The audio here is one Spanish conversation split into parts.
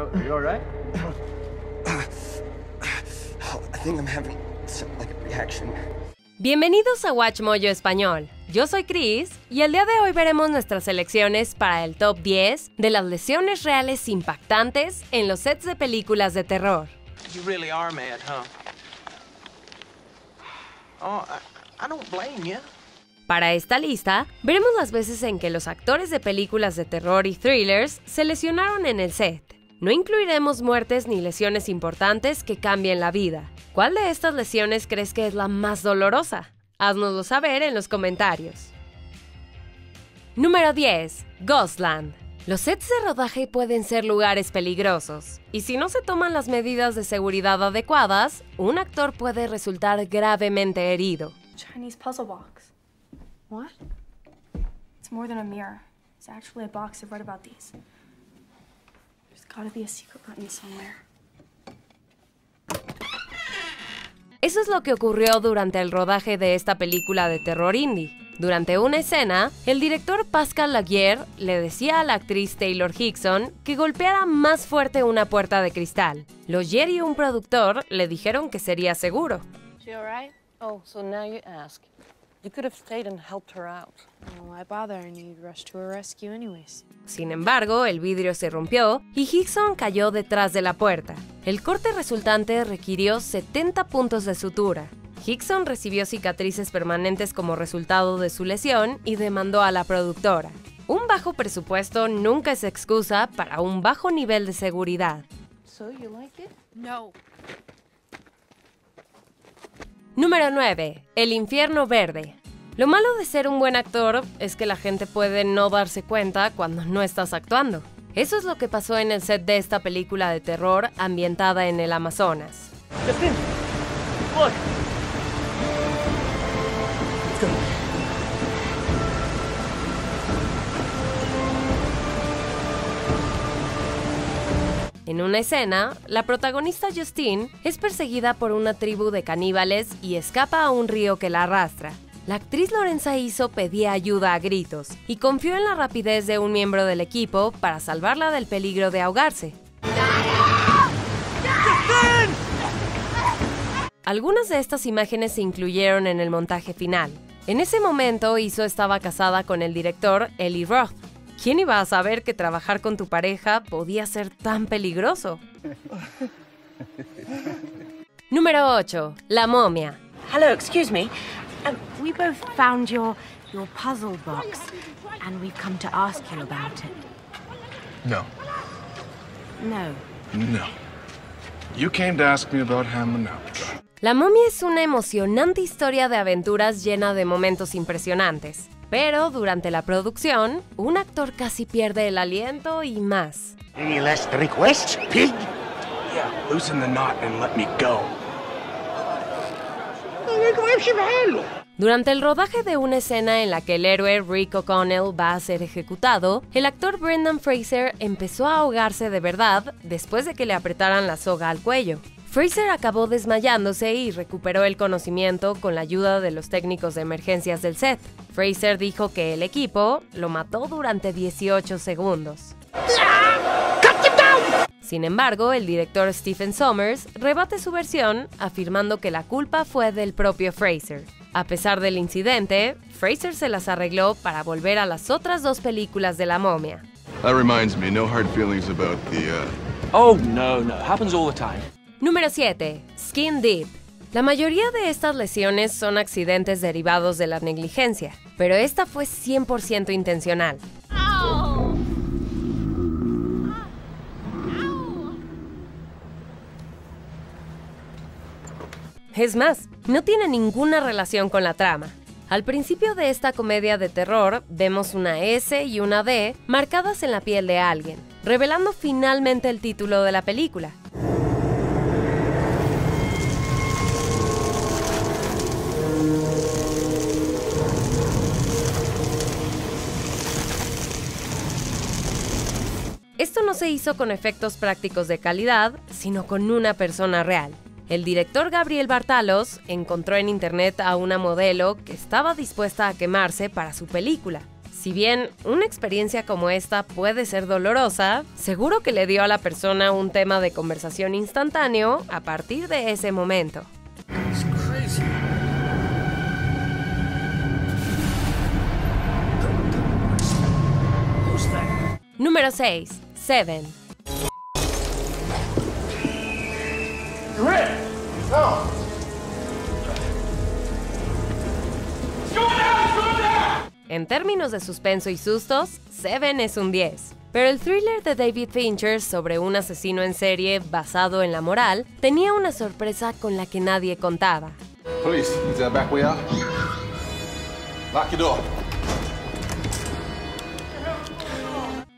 Are you all right? I think I'm having some, like, a reaction. Bienvenidos a WatchMojo Español. Yo soy Chris y el día de hoy veremos nuestras selecciones para el top 10 de las lesiones reales impactantes en los sets de películas de terror. You really are mad, huh? Oh, I don't blame you. Para esta lista, veremos las veces en que los actores de películas de terror y thrillers se lesionaron en el set. No incluiremos muertes ni lesiones importantes que cambien la vida. ¿Cuál de estas lesiones crees que es la más dolorosa? Haznoslo saber en los comentarios. Número 10. Ghostland. Los sets de rodaje pueden ser lugares peligrosos, y si no se toman las medidas de seguridad adecuadas, un actor puede resultar gravemente herido. Chinese puzzle box. What? It's more than a mirror. It's actually a box. I've read about these. There's gotta be a secret button somewhere. Eso es lo que ocurrió durante el rodaje de esta película de terror indie. Durante una escena, el director Pascal Laguerre le decía a la actriz Taylor Hickson que golpeara más fuerte una puerta de cristal. Laguerre y un productor le dijeron que sería seguro. Sin embargo, el vidrio se rompió y Hickson cayó detrás de la puerta. El corte resultante requirió 70 puntos de sutura. Hickson recibió cicatrices permanentes como resultado de su lesión y demandó a la productora. Un bajo presupuesto nunca es excusa para un bajo nivel de seguridad. Número 9. El infierno verde. Lo malo de ser un buen actor es que la gente puede no darse cuenta cuando no estás actuando. Eso es lo que pasó en el set de esta película de terror ambientada en el Amazonas. Justin, look. Let's go. En una escena, la protagonista Justine es perseguida por una tribu de caníbales y escapa a un río que la arrastra. La actriz Lorenza Izzo pedía ayuda a gritos y confió en la rapidez de un miembro del equipo para salvarla del peligro de ahogarse. Algunas de estas imágenes se incluyeron en el montaje final. En ese momento, Izzo estaba casada con el director Eli Roth. ¿Quién iba a saber que trabajar con tu pareja podía ser tan peligroso? Número 8. La momia. Hello, excuse me. We both found your puzzle box and we've come to ask you about it. No. No. No. You came to ask me about Hamanoptra. La momia es una emocionante historia de aventuras llena de momentos impresionantes. Pero durante la producción, un actor casi pierde el aliento y más. Any last requests, pig? Yeah, loosen the knot and let me go. Durante el rodaje de una escena en la que el héroe Rick O'Connell va a ser ejecutado, el actor Brendan Fraser empezó a ahogarse de verdad después de que le apretaran la soga al cuello. Fraser acabó desmayándose y recuperó el conocimiento con la ayuda de los técnicos de emergencias del set. Fraser dijo que el equipo lo mató durante 18 segundos. Sin embargo, el director Stephen Summers rebate su versión afirmando que la culpa fue del propio Fraser. A pesar del incidente, Fraser se las arregló para volver a las otras dos películas de La momia. That reminds me, no hard feelings about the, Oh, no, no, happens all the time. Número 7. Skin Deep. La mayoría de estas lesiones son accidentes derivados de la negligencia, pero esta fue 100% intencional. Ow. Ow. Es más, no tiene ninguna relación con la trama. Al principio de esta comedia de terror, vemos una S y una D marcadas en la piel de alguien, revelando finalmente el título de la película. Esto no se hizo con efectos prácticos de calidad, sino con una persona real. El director Gabriel Bartalos encontró en internet a una modelo que estaba dispuesta a quemarse para su película. Si bien una experiencia como esta puede ser dolorosa, seguro que le dio a la persona un tema de conversación instantáneo a partir de ese momento. Número 6. Seven. En términos de suspenso y sustos, Seven es un 10. Pero el thriller de David Fincher sobre un asesino en serie basado en la moral tenía una sorpresa con la que nadie contaba. Police, is that back way out? Lock your door.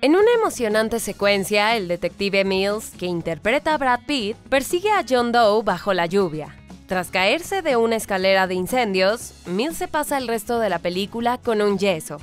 En una emocionante secuencia, el detective Mills, que interpreta a Brad Pitt, persigue a John Doe bajo la lluvia. Tras caerse de una escalera de incendios, Mills se pasa el resto de la película con un yeso.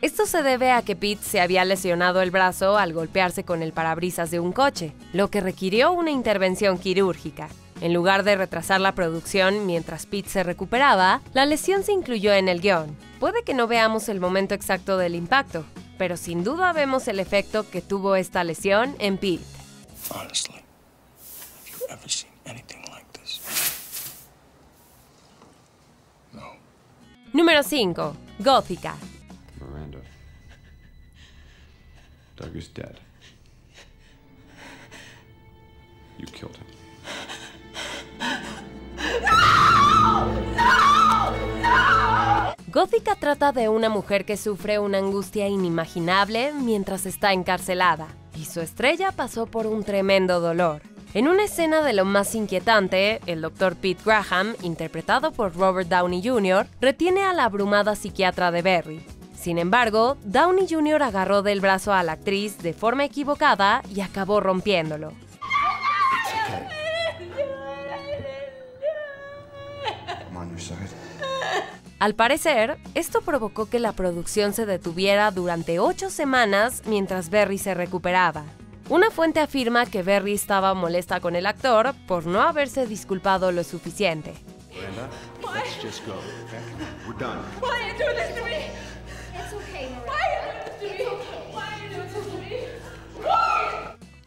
Esto se debe a que Pitt se había lesionado el brazo al golpearse con el parabrisas de un coche, lo que requirió una intervención quirúrgica. En lugar de retrasar la producción mientras Pitt se recuperaba, la lesión se incluyó en el guión. Puede que no veamos el momento exacto del impacto, pero sin duda vemos el efecto que tuvo esta lesión en Pitt. Honestly, have you ever seen anything like this? No. Número 5. Gothika. Miranda. Doug is dead. You killed him. Gothika trata de una mujer que sufre una angustia inimaginable mientras está encarcelada, y su estrella pasó por un tremendo dolor. En una escena de lo más inquietante, el Dr. Pete Graham, interpretado por Robert Downey Jr., retiene a la abrumada psiquiatra de Barry. Sin embargo, Downey Jr. agarró del brazo a la actriz de forma equivocada y acabó rompiéndolo. Al parecer, esto provocó que la producción se detuviera durante 8 semanas mientras Barry se recuperaba. Una fuente afirma que Barry estaba molesta con el actor por no haberse disculpado lo suficiente.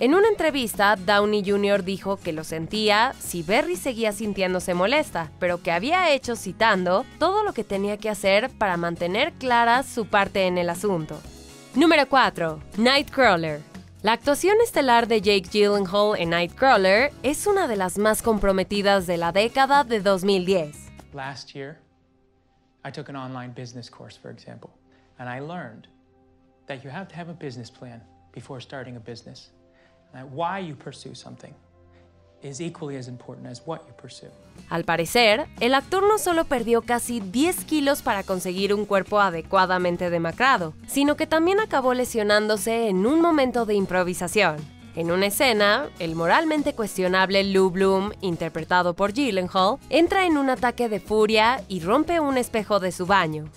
En una entrevista, Downey Jr. dijo que lo sentía si Barry seguía sintiéndose molesta, pero que había hecho, citando, todo lo que tenía que hacer para mantener clara su parte en el asunto. Número 4. Nightcrawler. La actuación estelar de Jake Gyllenhaal en Nightcrawler es una de las más comprometidas de la década de 2010. Last year, I took an online business course, for example, and I learned that you have to have a business plan before starting a business. Why you pursue something is equally as important as what you pursue. Al parecer, el actor no solo perdió casi 10 kilos para conseguir un cuerpo adecuadamente demacrado, sino que también acabó lesionándose en un momento de improvisación. En una escena, el moralmente cuestionable Lou Bloom, interpretado por Gyllenhaal, entra en un ataque de furia y rompe un espejo de su baño.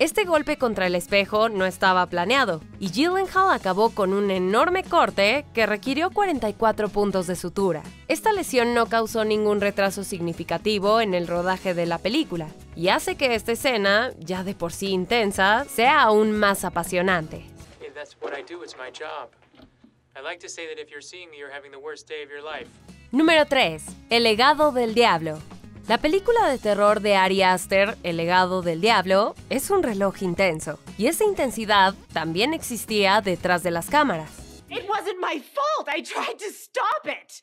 Este golpe contra el espejo no estaba planeado, y Gyllenhaal acabó con un enorme corte que requirió 44 puntos de sutura. Esta lesión no causó ningún retraso significativo en el rodaje de la película, y hace que esta escena, ya de por sí intensa, sea aún más apasionante. Número 3. El legado del diablo. La película de terror de Ari Aster, El legado del diablo, es un reloj intenso, y esa intensidad también existía detrás de las cámaras. It wasn't my fault. I tried to stop it.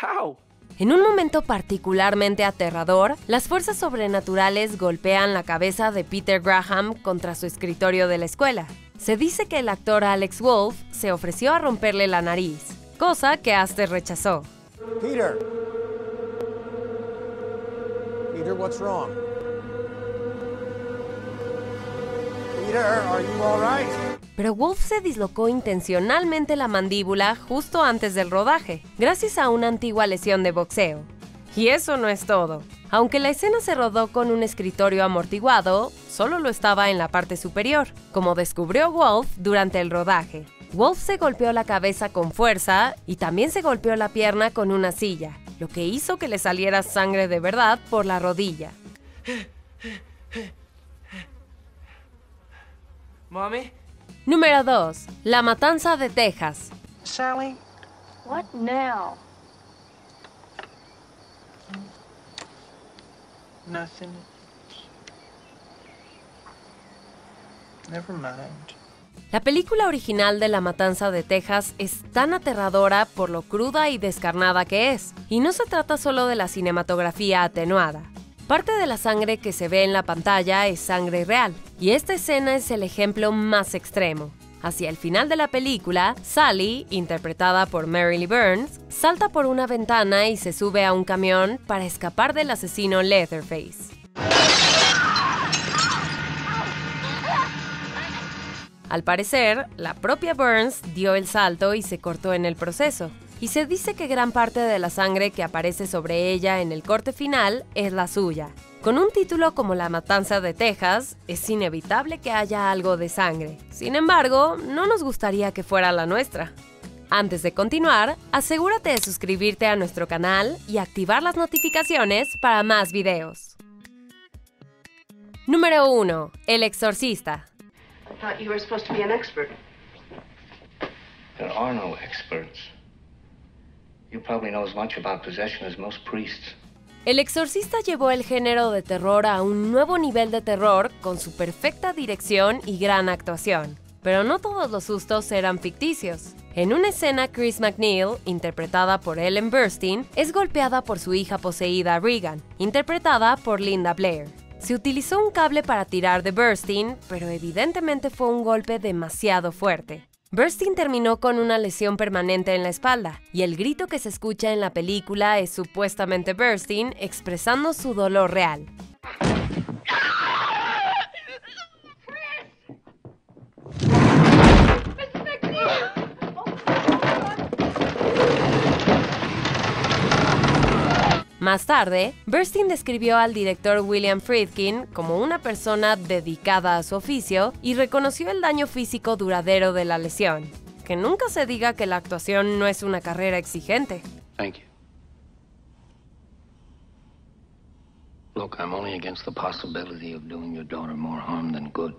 How? En un momento particularmente aterrador, las fuerzas sobrenaturales golpean la cabeza de Peter Graham contra su escritorio de la escuela. Se dice que el actor Alex Wolf se ofreció a romperle la nariz, cosa que Aster rechazó. Peter. Peter, what's wrong? Peter, are you all right? Pero Wolf se dislocó intencionalmente la mandíbula justo antes del rodaje, gracias a una antigua lesión de boxeo. Y eso no es todo. Aunque la escena se rodó con un escritorio amortiguado, solo lo estaba en la parte superior, como descubrió Wolf durante el rodaje. Wolf se golpeó la cabeza con fuerza y también se golpeó la pierna con una silla, lo que hizo que le saliera sangre de verdad por la rodilla. Mommy? Número 2. La matanza de Texas. Sally, what now? Nothing. Never mind. La película original de La matanza de Texas es tan aterradora por lo cruda y descarnada que es, y no se trata solo de la cinematografía atenuada. Parte de la sangre que se ve en la pantalla es sangre real, y esta escena es el ejemplo más extremo. Hacia el final de la película, Sally, interpretada por Marilyn Burns, salta por una ventana y se sube a un camión para escapar del asesino Leatherface. Al parecer, la propia Burns dio el salto y se cortó en el proceso, y se dice que gran parte de la sangre que aparece sobre ella en el corte final es la suya. Con un título como La matanza de Texas, es inevitable que haya algo de sangre. Sin embargo, no nos gustaría que fuera la nuestra. Antes de continuar, asegúrate de suscribirte a nuestro canal y activar las notificaciones para más videos. Número 1. El Exorcista. I thought you were supposed to be an expert. There are no experts. You probably know as much about possession as most priests. El Exorcista llevó el género de terror a un nuevo nivel de terror con su perfecta dirección y gran actuación. Pero no todos los sustos eran ficticios. En una escena, Chris McNeil, interpretada por Ellen Burstyn, es golpeada por su hija poseída Regan, interpretada por Linda Blair. Se utilizó un cable para tirar de Burstyn, pero evidentemente fue un golpe demasiado fuerte. Burstyn terminó con una lesión permanente en la espalda, y el grito que se escucha en la película es supuestamente Burstyn expresando su dolor real. Más tarde, Burstyn describió al director William Friedkin como una persona dedicada a su oficio y reconoció el daño físico duradero de la lesión. Que nunca se diga que la actuación no es una carrera exigente. Thank you. Look, I'm only against the possibility of doing your daughter more harm than good.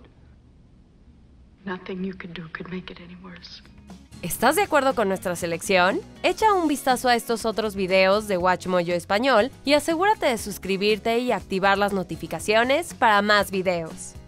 Nothing you could do could make it any worse. ¿Estás de acuerdo con nuestra selección? Echa un vistazo a estos otros videos de WatchMojo Español y asegúrate de suscribirte y activar las notificaciones para más videos.